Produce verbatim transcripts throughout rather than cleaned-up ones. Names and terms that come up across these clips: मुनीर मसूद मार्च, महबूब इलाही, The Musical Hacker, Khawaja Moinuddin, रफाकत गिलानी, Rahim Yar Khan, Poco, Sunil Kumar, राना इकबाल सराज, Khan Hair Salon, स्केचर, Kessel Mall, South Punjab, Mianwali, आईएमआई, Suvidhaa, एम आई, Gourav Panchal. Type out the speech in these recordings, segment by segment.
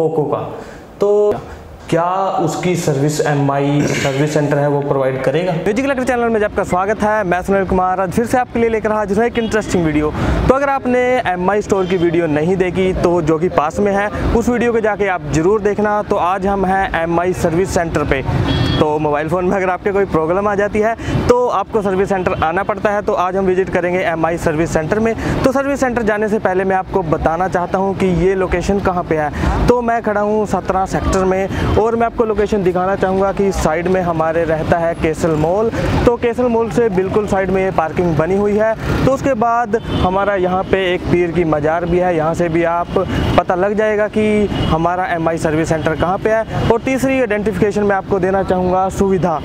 Poco का, तो क्या उसकी service एम आई service centre है वो प्रोवाइड करेगा। म्यूजिक हकर चैनल में आपका स्वागत है, मैं सुनील कुमार आज फिर से आपके लिए लेकर हाजिर हूं एक इंटरेस्टिंग वीडियो। तो अगर आपने एम आई स्टोर की वीडियो नहीं देखी तो जो कि पास में है उस वीडियो को जाके आप जरूर देखना। तो आज हम हैं एम आई सर्विस सेंटर पे। तो मोबाइल फ़ोन में अगर आपके कोई प्रॉब्लम आ जाती है तो आपको सर्विस सेंटर आना पड़ता है, तो आज हम विजिट करेंगे एम आई सर्विस सेंटर में। तो सर्विस सेंटर जाने से पहले मैं आपको बताना चाहता हूँ कि ये लोकेशन कहाँ पे है। तो मैं खड़ा हूँ सत्रह सेक्टर में और मैं आपको लोकेशन दिखाना चाहूँगा कि साइड में हमारे रहता है केशल मॉल। तो केशल मॉल से बिल्कुल साइड में ये पार्किंग बनी हुई है। तो उसके बाद हमारा यहाँ पे एक पीर की मज़ार भी है, यहाँ से भी आप पता लग जाएगा कि हमारा एम आई सर्विस सेंटर कहाँ पे है। और तीसरी आइडेंटिफिकेशन मैं आपको देना चाहूँगा सुविधा।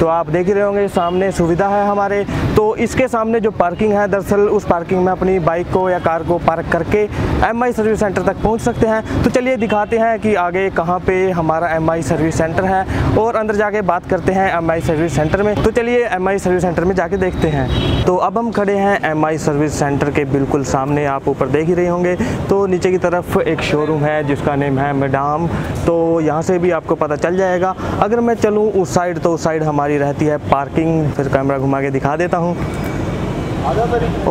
तो आप देख रहे होंगे सामने सुविधा है हमारे। तो इसके सामने जो पार्किंग है दरअसल उस पार्किंग में अपनी बाइक को या कार को पार्क करके एम आई सर्विस सेंटर तक पहुंच सकते हैं। तो चलिए दिखाते हैं कि आगे कहां पे हमारा एम आई सर्विस सेंटर है और अंदर जाके बात करते हैं एम आई सर्विस सेंटर में। तो चलिए एम आई सर्विस सेंटर में जाके देखते हैं। तो अब हम खड़े हैं एम आई सर्विस सेंटर के बिल्कुल सामने, आप ऊपर देख ही रहे होंगे। तो नीचे की तरफ एक शोरूम है जिसका नेम है मैडम। तो यहाँ से भी आपको पता चल जाएगा। अगर मैं चलूँ उस साइड तो उस साइड हमारे रहती है पार्किंग, फिर कैमरा घुमा के दिखा देता हूँ।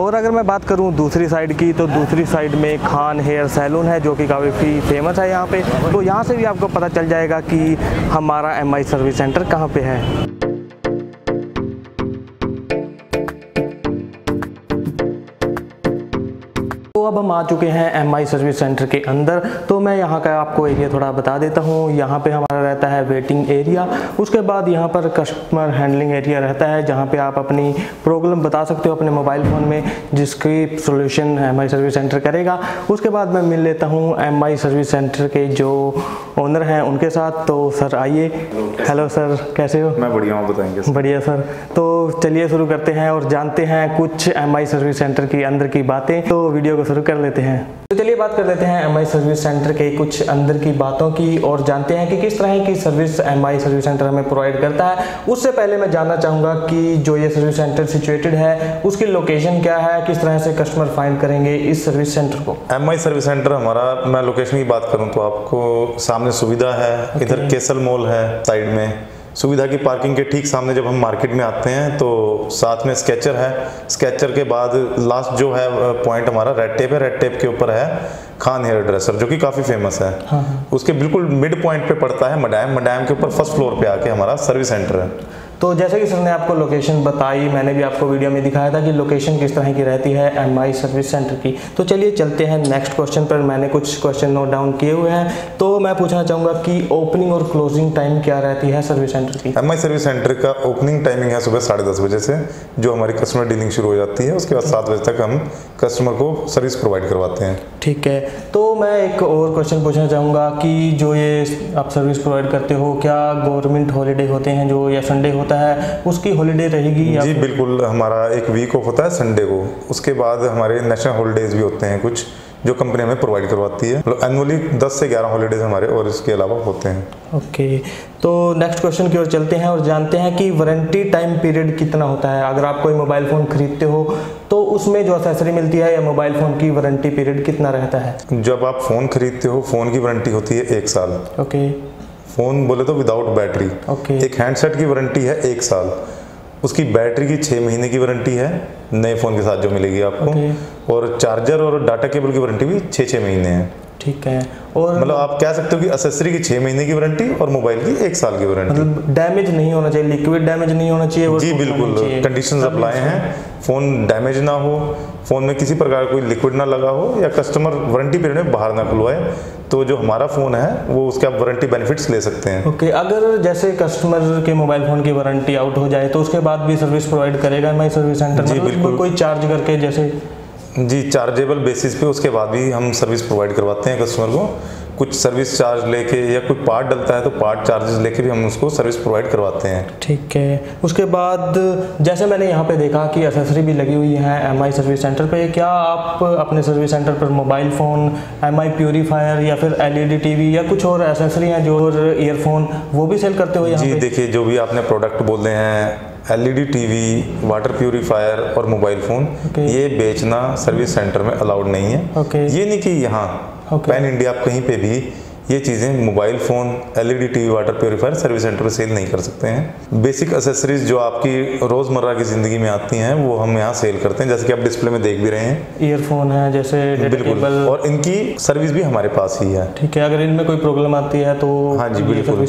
और अगर मैं बात करूं दूसरी साइड की तो दूसरी साइड में खान हेयर सैलून है जो कि काफ़ी फेमस है यहाँ पे। तो यहाँ से भी आपको पता चल जाएगा कि हमारा एम आई सर्विस सेंटर कहाँ पे है। अब हम आ चुके हैं एम आई सर्विस सेंटर के अंदर। तो मैं यहाँ का आपको एरिया थोड़ा बता देता हूँ। यहाँ पे हमारा रहता है वेटिंग एरिया, उसके बाद यहाँ पर कस्टमर हैंडलिंग एरिया रहता है जहाँ पे आप अपनी प्रॉब्लम बता सकते हो अपने मोबाइल फ़ोन में, जिसकी solution एम आई service center करेगा। उसके बाद मैं मिल लेता हूँ एम आई सर्विस सेंटर के जो ओनर हैं उनके साथ। तो सर आइए। हेलो सर, कैसे हो? मैं बढ़िया हूँ, बताएंगे। बढ़िया सर, तो चलिए शुरू करते हैं और जानते हैं कुछ एम आई सर्विस सेंटर की अंदर की बातें। तो वीडियो को शुरू कर लेते हैं। तो चलिए बात कर लेते हैं एम आई सर्विस सेंटर के कुछ अंदर की बातों की और जानते हैं कि किस तरह की service एम आई service centre हमें प्रोवाइड करता है। उससे पहले मैं जानना चाहूँगा कि जो ये सर्विस सेंटर सिचुएटेड है उसकी लोकेशन क्या है, किस तरह से कस्टमर फाइंड करेंगे इस सर्विस सेंटर को। एम आई सर्विस सेंटर हमारा, मैं लोकेशन की बात करूँ तो आपको सामने सुविधा है, इधर केशल मॉल है साइड में। सुविधा की पार्किंग के ठीक सामने जब हम मार्केट में आते हैं तो साथ में स्केचर है। स्केचर के बाद लास्ट जो है पॉइंट हमारा रेड टेप है। रेड टेप के ऊपर है खान हेयर ड्रेसर जो कि काफ़ी फेमस है। हाँ। उसके बिल्कुल मिड पॉइंट पे पड़ता है मैडम। मैडम के ऊपर फर्स्ट फ्लोर पे आके हमारा सर्विस सेंटर है। तो जैसे कि सर ने आपको लोकेशन बताई, मैंने भी आपको वीडियो में दिखाया था कि लोकेशन किस तरह की रहती है एम आई सर्विस सेंटर की। तो चलिए चलते हैं नेक्स्ट क्वेश्चन पर। मैंने कुछ क्वेश्चन नोट डाउन किए हुए हैं। तो मैं पूछना चाहूँगा कि ओपनिंग और क्लोजिंग टाइम क्या रहती है सर्विस सेंटर की। एम आई सर्विस सेंटर का ओपनिंग टाइमिंग है सुबह साढ़े दस बजे से, जो हमारी कस्टमर डीलिंग शुरू हो जाती है। उसके बाद सात बजे तक हम कस्टमर को सर्विस प्रोवाइड करवाते हैं। ठीक है, तो मैं एक और क्वेश्चन पूछना चाहूँगा कि जो ये आप सर्विस प्रोवाइड करते हो, क्या गवर्नमेंट हॉलीडे होते हैं जो, या संडे होता है उसकी हॉलीडे रहेगी? जी बिल्कुल, हमारा एक वीक ऑफ होता है संडे को। उसके बाद हमारे नेशनल हॉलीडेज भी होते हैं कुछ, जो कंपनी हमें प्रोवाइड करवाती है। एनुअली दस से ग्यारह हॉलीडेज हमारे और इसके अलावा होते हैं। Okay okay. तो नेक्स्ट क्वेश्चन की ओर चलते हैं और जानते हैं कि वारंटी टाइम पीरियड कितना होता है। अगर आप कोई मोबाइल फ़ोन खरीदते हो तो उसमें जो एसेसरी मिलती है या मोबाइल फ़ोन की वारंटी पीरियड कितना रहता है? जब आप फ़ोन खरीदते हो फ़ोन की वारंटी होती है एक साल। Okay okay. फ़ोन बोले तो विदाउट बैटरी। okay. एक हैंडसेट की वारंटी है एक साल, उसकी बैटरी की छः महीने की वारंटी है नए फ़ोन के साथ जो मिलेगी आपको। okay. और चार्जर और डाटा केबल की वारंटी भी छः छः महीने है। ठीक है, और मतलब आप कह सकते हो कि एक्सेसरी की छः महीने की वारंटी और मोबाइल की एक साल की वारंटी। मतलब डैमेज नहीं होना चाहिए, लिक्विड डैमेज नहीं होना चाहिए। जी बिल्कुल, कंडीशंस अप्लाई हैं। फ़ोन डैमेज ना हो, फ़ोन में किसी प्रकार कोई लिक्विड ना लगा हो, या कस्टमर वारंटी पीरियड में बाहर ना खुलवाए, तो जो हमारा फ़ोन है वो उसके आप वारंटी बेनिफिट्स ले सकते हैं। ओके okay, अगर जैसे कस्टमर के मोबाइल फ़ोन की वारंटी आउट हो जाए तो उसके बाद भी सर्विस प्रोवाइड करेगा एम आई सर्विस सेंटर? जी मतलब बिल्कुल, कोई चार्ज करके जैसे। जी चार्जेबल बेसिस पे उसके बाद भी हम सर्विस प्रोवाइड करवाते हैं कस्टमर को। कुछ सर्विस चार्ज लेके या कोई पार्ट डलता है तो पार्ट चार्जेस लेके भी हम उसको सर्विस प्रोवाइड करवाते हैं। ठीक है, उसके बाद जैसे मैंने यहाँ पे देखा कि एक्सेसरी भी लगी हुई है एम आई सर्विस सेंटर पे। क्या आप अपने सर्विस सेंटर पर mobile phone, एम आई purifier या फिर L E D T V या कुछ और एक्सेसरी हैं जो, और ईयरफोन, वो भी सेल करते हुए? जी देखिए, जो भी आपने प्रोडक्ट बोले हैं, एलईडी टीवी, वाटर प्यूरीफायर और मोबाइल फ़ोन, okay. ये बेचना सर्विस सेंटर में अलाउड नहीं है। okay. ये नहीं कि यहाँ, okay. पैन इंडिया आप कहीं पे भी ये चीज़ें mobile phone, LED TV, water purifier service centre पर सेल नहीं कर सकते हैं। बेसिक एसेसरीज़ जो आपकी रोज़मर्रा की ज़िंदगी में आती हैं वो हम यहाँ सेल करते हैं, जैसे कि आप डिस्प्ले में देख भी रहे हैं। ईयरफोन है जैसे, बिल्कुल, और इनकी सर्विस भी हमारे पास ही है। ठीक है, अगर इनमें कोई प्रॉब्लम आती है तो? हाँ जी बिल्कुल,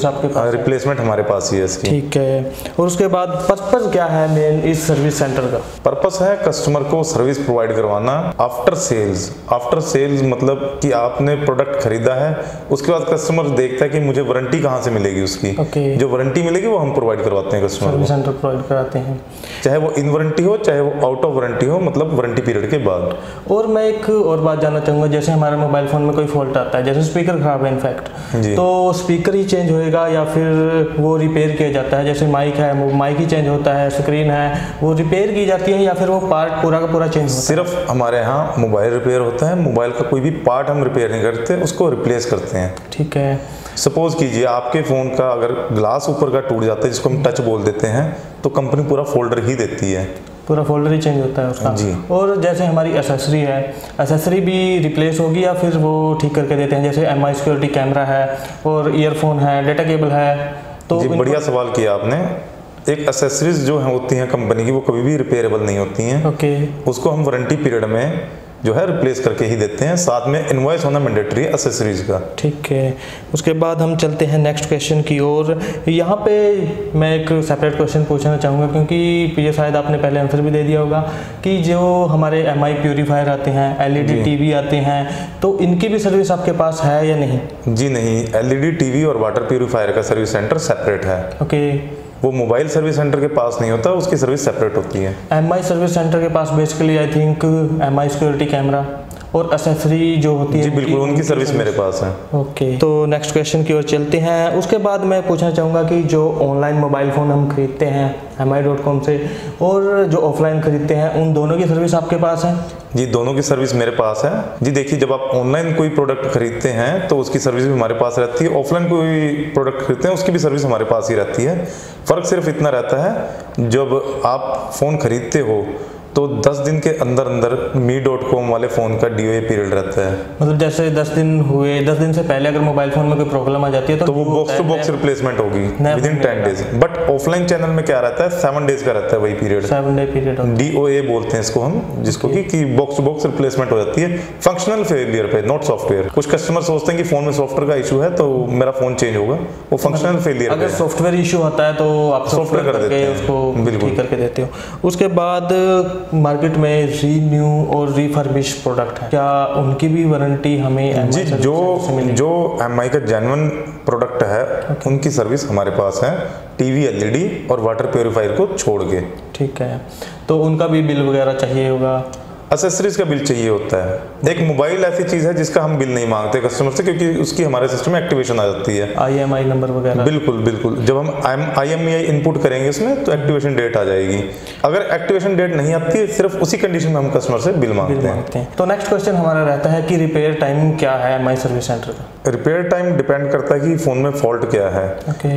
रिप्लेसमेंट हमारे पास ही है इसकी। ठीक है, और उसके बाद पर्पज़ क्या है मेन इस सर्विस सेंटर का? पर्पज़ है कस्टमर को सर्विस प्रोवाइड करवाना आफ्टर सेल्स। आफ्टर सेल्स मतलब कि आपने प्रोडक्ट खरीदा है, उसके बाद कस्टमर देखता है कि मुझे वारंटी कहाँ से मिलेगी उसकी। okay. जो वारंटी मिलेगी वो हम प्रोवाइड करवाते हैं कस्टमर को, सेंटर प्रोवाइड कराते हैं, चाहे वो इन वारंटी हो चाहे वो आउट ऑफ वारंटी हो, मतलब वारंटी पीरियड के बाद। और मैं एक और बात जानना चाहूँगा, जैसे हमारे मोबाइल फ़ोन में कोई फॉल्ट आता है, जैसे स्पीकर खराब है इनफैक्ट, तो स्पीकर ही चेंज होएगा या फिर वो रिपेयर किया जाता है? जैसे माइक है वो माइक ही चेंज होता है, स्क्रीन है वो रिपेयर की जाती है या फिर वो पार्ट पूरा का पूरा चेंज? सिर्फ हमारे यहाँ मोबाइल रिपेयर होता है, मोबाइल का कोई भी पार्ट हम रिपेयर नहीं करते, उसको रिप्लेस करते हैं। ठीक है, सपोज कीजिए आपके फ़ोन का अगर ग्लास ऊपर का टूट जाता है, जिसको हम टच बोल देते हैं, तो कंपनी पूरा फोल्डर ही देती है, पूरा फोल्डर ही चेंज होता है उसका जी। और जैसे हमारी एसेसरी है, एसेसरी भी रिप्लेस होगी या फिर वो ठीक करके देते हैं? जैसे एम आई सिक्योरिटी कैमरा है और ईयरफोन है, डेटा केबल है, तो जी, बढ़िया सवाल किया आपने। एक एसेसरीज जो है होती हैं कंपनी की, वो कभी भी रिपेयरेबल नहीं होती हैं। Okay okay. उसको हम वारंटी पीरियड में जो है रिप्लेस करके ही देते हैं, साथ में इनवॉइस होना मैंडेटरी है एसेसरीज का। ठीक है, उसके बाद हम चलते हैं नेक्स्ट क्वेश्चन की ओर। यहाँ पे मैं एक सेपरेट क्वेश्चन पूछना चाहूँगा, क्योंकि ये शायद आपने पहले आंसर भी दे दिया होगा कि जो हमारे एम आई प्योरीफायर आते हैं, एलईडी टीवी आते हैं, तो इनकी भी सर्विस आपके पास है या नहीं? जी नहीं, एलईडी टीवी और वाटर प्योरीफायर का सर्विस सेंटर सेपरेट है। Okay okay. वो मोबाइल सर्विस सेंटर के पास नहीं होता, उसकी सर्विस सेपरेट होती है। एम आई सर्विस सेंटर के पास basically I think एम आई security camera और एसेसरी जो होती है जी बिल्कुल, उनकी सर्विस मेरे पास है। Okay okay. तो नेक्स्ट क्वेश्चन की ओर चलते हैं। उसके बाद मैं पूछना चाहूँगा कि जो ऑनलाइन मोबाइल फ़ोन हम खरीदते हैं एम आई डॉट कॉम से और जो ऑफलाइन खरीदते हैं, उन दोनों की सर्विस आपके पास है? जी दोनों की सर्विस मेरे पास है जी। देखिए, जब आप ऑनलाइन कोई प्रोडक्ट खरीदते हैं तो उसकी सर्विस भी हमारे पास रहती है, ऑफलाइन कोई प्रोडक्ट खरीदते हैं उसकी भी सर्विस हमारे पास ही रहती है। फ़र्क सिर्फ इतना रहता है, जब आप फ़ोन खरीदते हो तो दस दिन के अंदर अंदर मी डॉट कॉम वाले फ़ोन का डी ओ ए पीरियड रहता है, मतलब जैसे दस दिन हुए, दस दिन से पहले अगर मोबाइल फ़ोन में कोई प्रॉब्लम आ जाती है तो, तो वो बॉक्स टू बॉक्स रिप्लेसमेंट होगी within ten days. But offline channel में क्या रहता है, सेवन डेज का रहता है वही period, seven day period, D O A बोलते हैं इसको हम, जिसको okay. कि बॉक्स टू बॉक्स रिप्लेसमेंट हो जाती है फंक्शनल फेलियर पे, नॉट सॉफ्टवेयर। कुछ कस्टमर सोचते हैं कि फ़ोन में सॉफ्टवेयर का इशू है तो मेरा फ़ोन चेंज होगा, वो फंक्शनल फेलियर। अगर सॉफ्टवेयर इशू होता है तो आप सॉफ्टवेयर कर देते हैं उसको, बिल्कुल करके देते हो। उसके बाद मार्केट में रीन्यू और रिफर्बिश प्रोडक्ट है, क्या उनकी भी वारंटी हमें जी? जो जो एम आई का जेन्युइन प्रोडक्ट है okay. उनकी सर्विस हमारे पास है, टीवी, एलईडी और वाटर प्योरीफायर को छोड़ के। ठीक है, तो उनका भी बिल वगैरह चाहिए होगा? एसेसरीज का बिल चाहिए होता है। एक मोबाइल ऐसी चीज़ है जिसका हम बिल नहीं मांगते कस्टमर से, क्योंकि उसकी हमारे सिस्टम में एक्टिवेशन आ जाती है, आईएमआई नंबर वगैरह। बिल्कुल बिल्कुल, जब हम आईएमआई इनपुट करेंगे उसमें तो एक्टिवेशन डेट आ जाएगी। अगर एक्टिवेशन डेट नहीं आती है, सिर्फ उसी कंडीशन में हम कस्टमर से बिल मांगते हैं। तो नेक्स्ट क्वेश्चन हमारा रहता है कि रिपेयर टाइम क्या है एम आई सर्विस सेंटर का? रिपेयर टाइम डिपेंड करता है कि फ़ोन में फॉल्ट क्या है।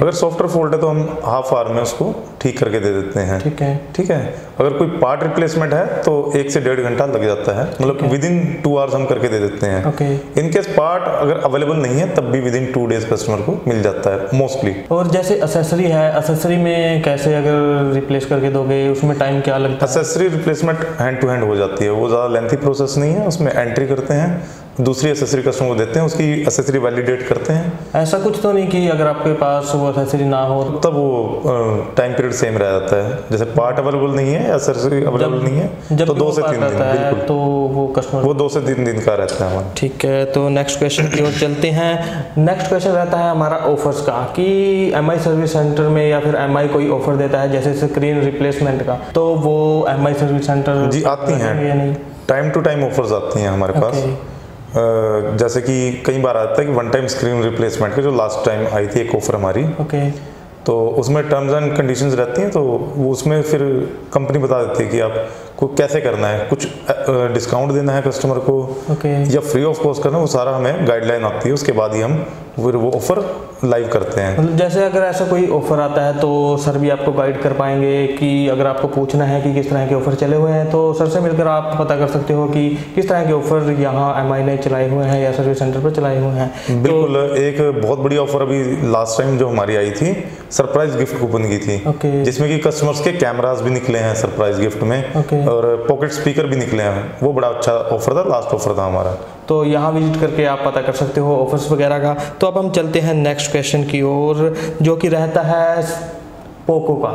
अगर सॉफ्टवेयर फॉल्ट है तो हम हाफ आवर में उसको ठीक करके दे देते हैं। ठीक है, ठीक है। अगर कोई पार्ट रिप्लेसमेंट है तो एक से डेढ़ घंटे लग जाता है, मतलब विद इन टू आवर्स हम करके दे देते हैं। okay. इनकेस पार्ट अगर अवेलेबल नहीं है तब भी within two days customer को मिल जाता है मोस्टली। और जैसे एक्सेसरी है, एक्सेसरी में कैसे अगर रिप्लेस करके दोगे, उसमें टाइम क्या लगता है? Accessory replacement hand to hand हो जाती है, वो ज़्यादा लेंथी प्रोसेस नहीं है। उसमें एंट्री करते हैं, दूसरी एसेसरी कस्टमर को देते हैं, उसकी एसेसरी वैलिडेट करते हैं। ऐसा कुछ तो नहीं कि अगर आपके पास वो एसेसरी ना हो तब वो टाइम पीरियड सेम रह जाता है, जैसे पार्ट अवेलेबल नहीं है, एसेसरी अवेलेबल नहीं है जब तो दो से तीन दिन है, तो वो कस्टमर वो दो से तीन दिन का रहता है हमारा। ठीक है, तो नेक्स्ट क्वेश्चन की ओर चलते हैं। नेक्स्ट क्वेश्चन रहता है हमारा ऑफर्स का, कि एम आई सर्विस सेंटर में या फिर एम आई कोई ऑफर देता है जैसे स्क्रीन रिप्लेसमेंट का, तो वो एम आई सर्विस सेंटर जी आती हैं? टाइम टू टाइम ऑफर्स आती हैं हमारे पास। Uh, जैसे कि कई बार आता है कि वन टाइम स्क्रीन रिप्लेसमेंट का जो लास्ट टाइम आई थी एक ऑफर हमारी, okay. तो उसमें टर्म्स एंड कंडीशंस रहती हैं, तो वो उसमें फिर कंपनी बता देती है कि आप को कैसे करना है, कुछ डिस्काउंट देना है कस्टमर को okay. या फ्री ऑफ कॉस्ट करना है, वो सारा हमें गाइडलाइन आती है, उसके बाद ही हम फिर वो ऑफर लाइव करते हैं। मतलब जैसे अगर ऐसा कोई ऑफर आता है तो सर भी आपको गाइड कर पाएंगे कि अगर आपको पूछना है कि किस तरह के ऑफर चले हुए हैं तो सर से मिलकर आप पता कर सकते हो कि किस तरह के ऑफर यहाँ एम आई ने चलाए हुए हैं या सर्विस सेंटर पर चलाए हुए हैं। बिल्कुल, एक बहुत बड़ी ऑफर अभी लास्ट टाइम जो हमारी आई थी सरप्राइज गिफ्ट कूपन की थी, जिसमें कि कस्टमर्स के कैमराज भी निकले हैं सरप्राइज गिफ्ट में और पॉकेट स्पीकर भी निकले हैं। वो बड़ा अच्छा ऑफर था, लास्ट ऑफर था हमारा। तो यहाँ विजिट करके आप पता कर सकते हो ऑफर्स वगैरह का। तो अब हम चलते हैं नेक्स्ट क्वेश्चन की ओर जो कि रहता है पोको का।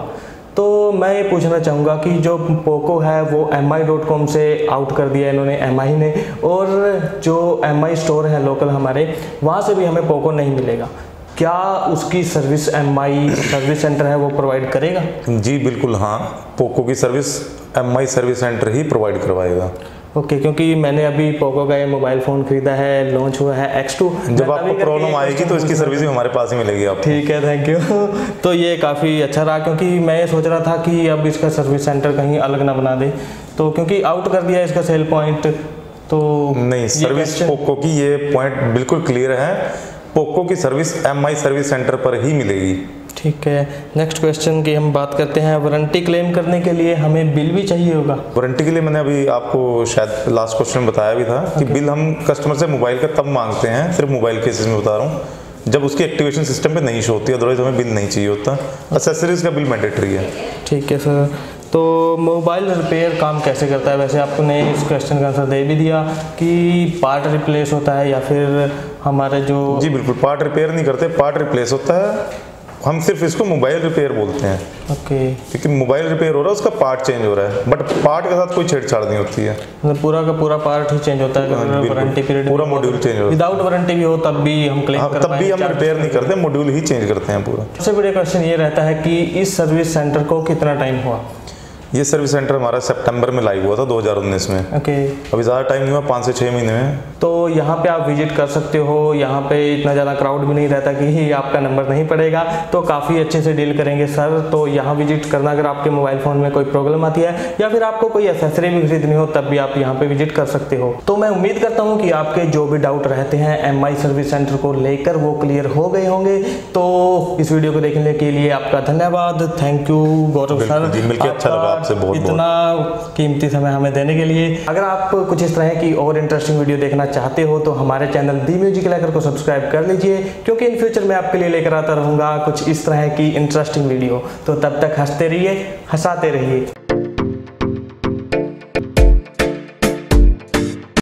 तो मैं ये पूछना चाहूँगा कि जो पोको है वो एम आई डॉट कॉम से आउट कर दिया इन्होंने, एम आई ने, और जो एम आई स्टोर है लोकल हमारे वहाँ से भी हमें पोको नहीं मिलेगा। क्या उसकी service एम आई service centre है वो प्रोवाइड करेगा? जी बिल्कुल, हाँ, पोको की service एम आई service centre ही प्रोवाइड करवाएगा। ओके okay, क्योंकि मैंने अभी पोको का ये मोबाइल फ़ोन खरीदा है, लॉन्च हुआ है एक्स टू। जब आपको प्रॉब्लम आएगी तो इसकी सर्विस भी हमारे पास ही मिलेगी आपको। ठीक है, थैंक यू। तो ये काफ़ी अच्छा रहा क्योंकि मैं ये सोच रहा था कि अब इसका सर्विस सेंटर कहीं अलग ना बना दे, तो क्योंकि आउट कर दिया इसका सेल पॉइंट। तो नहीं, सर्विस पोको की ये पॉइंट बिल्कुल क्लियर है, पोको की service एम आई service centre पर ही मिलेगी। ठीक है, नेक्स्ट क्वेश्चन की हम बात करते हैं। वारंटी क्लेम करने के लिए हमें बिल भी चाहिए होगा? वारंटी के लिए मैंने अभी आपको शायद लास्ट क्वेश्चन में बताया भी था okay. कि बिल हम कस्टमर से मोबाइल का तब मांगते हैं, सिर्फ मोबाइल केसेस में बता रहा हूँ, जब उसकी एक्टिवेशन सिस्टम पे नहीं शो होती, अदरवाइज हमें बिल नहीं चाहिए होता। एक्सेसरीज का बिल मैंडेटरी है। ठीक है सर, तो मोबाइल रिपेयर काम कैसे करता है? वैसे आपने इस क्वेश्चन का आंसर दे भी दिया कि पार्ट रिप्लेस होता है या फिर हमारे जो। जी बिल्कुल, पार्ट रिपेयर नहीं करते, पार्ट रिप्लेस होता है, हम सिर्फ इसको मोबाइल रिपेयर बोलते हैं ओके okay. क्योंकि मोबाइल रिपेयर हो रहा है, उसका पार्ट चेंज हो रहा है, बट पार्ट के साथ कोई छेड़छाड़ नहीं होती है। मतलब पूरा का पूरा पार्ट ही चेंज होता है, वारंटी पीरियड पूरा मॉड्यूल चेंज हो, विदाउट वारंटी भी हो तब भी हम क्लेम कर तब भी हम रिपेयर नहीं करते, मॉड्यूल ही चेंज करते हैं पूरा। सबसे बड़ा क्वेश्चन ये रहता है कि इस सर्विस सेंटर को कितना टाइम हुआ? ये सर्विस सेंटर हमारा सितंबर में लाइव हुआ था दो हज़ार उन्नीस में ओके okay. अभी ज़्यादा टाइम नहीं हुआ, पाँच से छः महीने में। तो यहाँ पे आप विजिट कर सकते हो, यहाँ पे इतना ज़्यादा क्राउड भी नहीं रहता कि आपका नंबर नहीं पड़ेगा, तो काफ़ी अच्छे से डील करेंगे सर। तो यहाँ विजिट करना, अगर आपके मोबाइल फ़ोन में कोई प्रॉब्लम आती है या फिर आपको कोई एसेसरी भी खरीदनी हो तब भी आप यहाँ पर विजिट कर सकते हो। तो मैं उम्मीद करता हूँ कि आपके जो भी डाउट रहते हैं एम आई सर्विस सेंटर को लेकर वो क्लियर हो गए होंगे। तो इस वीडियो को देखने के लिए आपका धन्यवाद, थैंक यू गौरव सर, अच्छा लगा से बहुत इतना कीमती समय हमें देने के लिए। अगर आप कुछ इस तरह की और इंटरेस्टिंग वीडियो देखना चाहते हो तो हमारे चैनल दी म्यूजिक हैकर को सब्सक्राइब कर लीजिए, क्योंकि इन फ्यूचर मैं आपके लिए लेकर आता रहूंगा कुछ इस तरह की इंटरेस्टिंग वीडियो। तो तब तक हंसते रहिए, हंसाते रहिए।